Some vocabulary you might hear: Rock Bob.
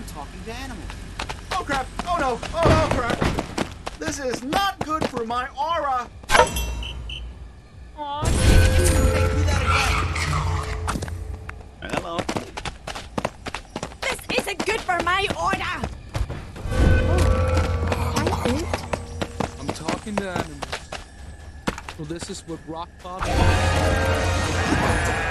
I'm talking to animals. Oh crap! Oh no! Oh crap! This is not good for my aura! Aww. It's gonna make me that again. Hello. This isn't good for my aura! Oh. I'm talking to animals. Well, this is what Rock Bob.